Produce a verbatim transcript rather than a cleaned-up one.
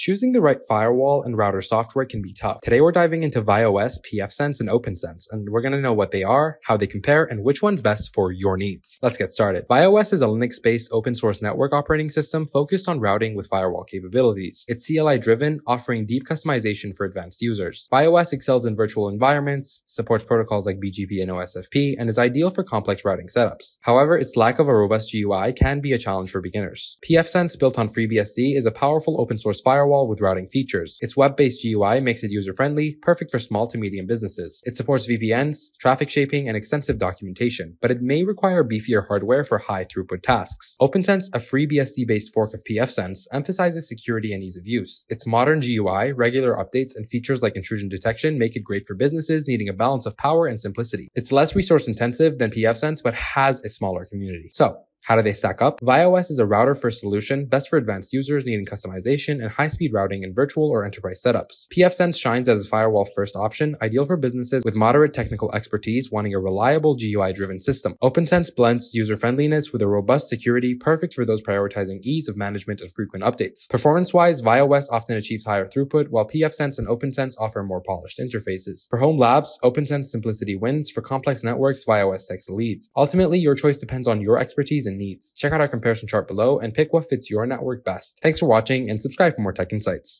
Choosing the right firewall and router software can be tough. Today we're diving into VyOS, pfSense, and OPNsense, and we're going to know what they are, how they compare, and which one's best for your needs. Let's get started. VyOS is a Linux-based open-source network operating system focused on routing with firewall capabilities. It's C L I-driven, offering deep customization for advanced users. VyOS excels in virtual environments, supports protocols like B G P and O S P F, and is ideal for complex routing setups. However, its lack of a robust G U I can be a challenge for beginners. pfSense, built on FreeBSD, is a powerful open-source firewall with routing features. Its web-based G U I makes it user-friendly, perfect for small to medium businesses. It supports V P Ns, traffic shaping, and extensive documentation, but it may require beefier hardware for high-throughput tasks. OPNsense, a FreeBSD-based fork of pfSense, emphasizes security and ease of use. Its modern G U I, regular updates, and features like intrusion detection make it great for businesses needing a balance of power and simplicity. It's less resource-intensive than pfSense, but has a smaller community. So, how do they stack up? VyOS is a router-first solution, best for advanced users needing customization and high-speed routing in virtual or enterprise setups. pfSense shines as a firewall-first option, ideal for businesses with moderate technical expertise wanting a reliable G U I-driven system. OPNsense blends user-friendliness with a robust security, perfect for those prioritizing ease of management and frequent updates. Performance-wise, VyOS often achieves higher throughput, while pfSense and OPNsense offer more polished interfaces. For home labs, OPNsense simplicity wins. For complex networks, VyOS takes the lead. Ultimately, your choice depends on your expertise and needs. Check out our comparison chart below and pick what fits your network best. Thanks for watching and subscribe for more tech insights.